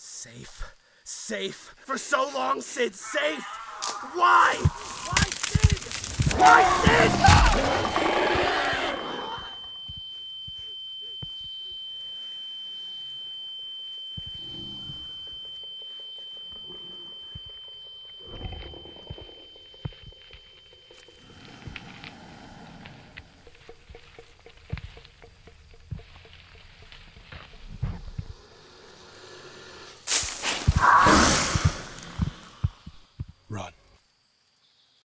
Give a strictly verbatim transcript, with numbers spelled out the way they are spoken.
Safe. Safe. For so long, Sid. Safe. Why? Why, Sid? Why, Sid?